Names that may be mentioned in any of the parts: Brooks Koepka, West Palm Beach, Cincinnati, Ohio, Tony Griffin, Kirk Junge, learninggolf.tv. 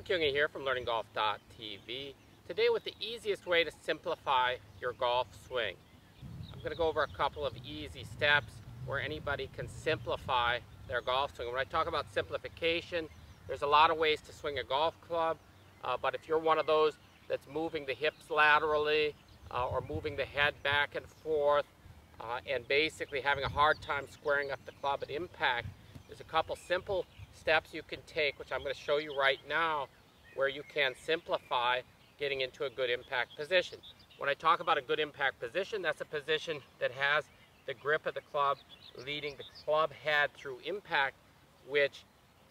Kirk Junge here from learninggolf.tv. Today with the easiest way to simplify your golf swing. I'm going to go over a couple of easy steps where anybody can simplify their golf swing. When I talk about simplification, there's a lot of ways to swing a golf club, but if you're one of those that's moving the hips laterally or moving the head back and forth and basically having a hard time squaring up the club at impact, there's a couple simple steps you can take, which I'm going to show you right now, where you can simplify getting into a good impact position. When I talk about a good impact position, that's a position that has the grip of the club leading the club head through impact, which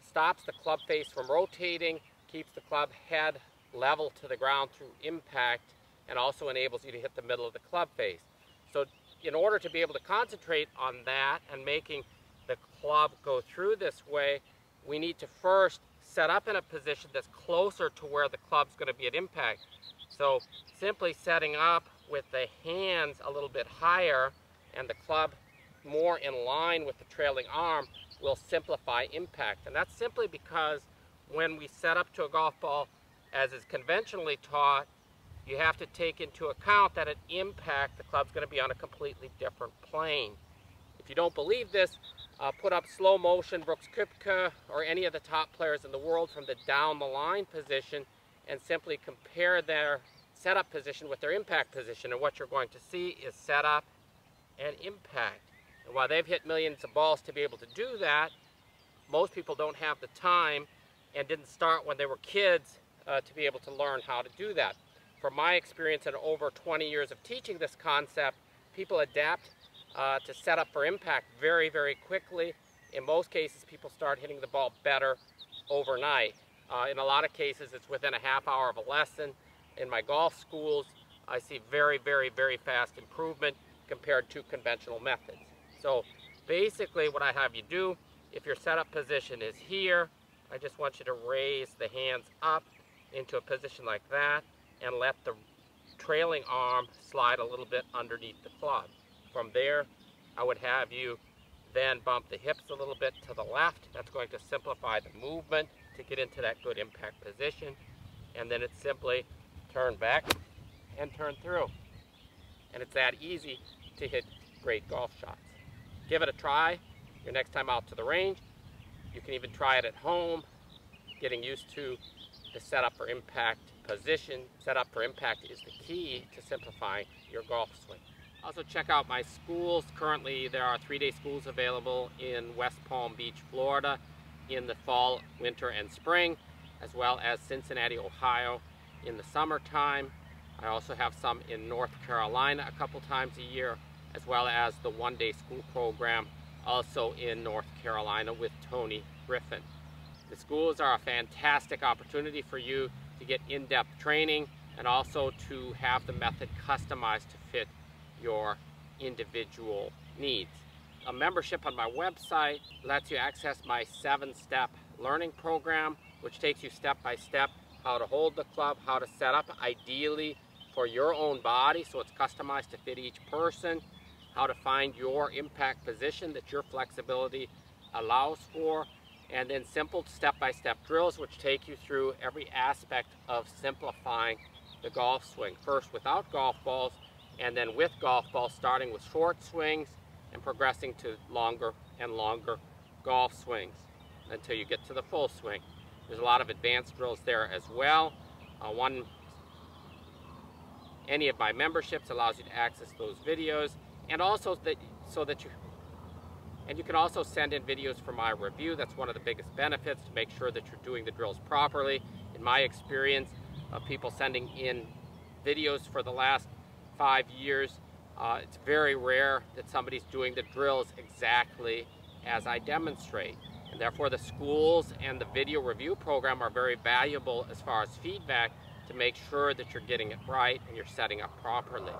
stops the club face from rotating, keeps the club head level to the ground through impact, and also enables you to hit the middle of the club face. So in order to be able to concentrate on that and making the club go through this way, we need to first set up in a position that's closer to where the club's going to be at impact. So simply setting up with the hands a little bit higher and the club more in line with the trailing arm will simplify impact. And that's simply because when we set up to a golf ball, as is conventionally taught, you have to take into account that at impact the club's going to be on a completely different plane. If you don't believe this, put up slow motion Brooks Koepka or any of the top players in the world from the down the line position and simply compare their setup position with their impact position, and what you're going to see is setup and impact. And while they've hit millions of balls to be able to do that, most people don't have the time and didn't start when they were kids to be able to learn how to do that. From my experience and over 20 years of teaching this concept, people adapt to set up for impact very, very quickly. In most cases, people start hitting the ball better overnight. In a lot of cases, it's within a half hour of a lesson. In my golf schools, I see very, very, very fast improvement compared to conventional methods. So basically what I have you do, if your setup position is here, I just want you to raise the hands up into a position like that and let the trailing arm slide a little bit underneath the club. From there, I would have you then bump the hips a little bit to the left. That's going to simplify the movement to get into that good impact position. And then it's simply turn back and turn through. And it's that easy to hit great golf shots. Give it a try your next time out to the range. You can even try it at home, getting used to the setup for impact position. Setup for impact is the key to simplifying your golf swing. Also check out my schools. Currently there are three-day schools available in West Palm Beach, Florida in the fall, winter, and spring, as well as Cincinnati, Ohio in the summertime. I also have some in North Carolina a couple times a year, as well as the one-day school program also in North Carolina with Tony Griffin. The schools are a fantastic opportunity for you to get in-depth training and also to have the method customized to fit your individual needs. A membership on my website lets you access my 7-step learning program, which takes you step by step how to hold the club, how to set up ideally for your own body so it's customized to fit each person, how to find your impact position that your flexibility allows for, and then simple step-by-step drills which take you through every aspect of simplifying the golf swing. First without golf balls, and then with golf balls, starting with short swings and progressing to longer and longer golf swings until you get to the full swing. There's a lot of advanced drills there as well. Any of my memberships allows you to access those videos, and also that you can also send in videos for my review. That's one of the biggest benefits, to make sure that you're doing the drills properly. In my experience of people sending in videos for the last 5 years, it's very rare that somebody's doing the drills exactly as I demonstrate. And therefore the schools and the video review program are very valuable as far as feedback to make sure that you're getting it right and you're setting up properly.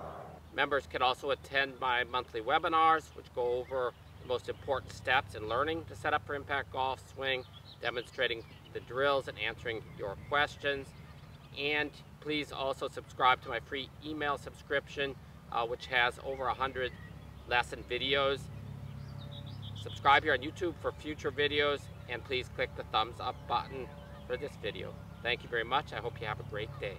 Members can also attend my monthly webinars, which go over the most important steps in learning to set up for impact golf swing, demonstrating the drills and answering your questions. And please also subscribe to my free email subscription, which has over 100 lesson videos. Subscribe here on YouTube for future videos, and please click the thumbs up button for this video. Thank you very much. I hope you have a great day.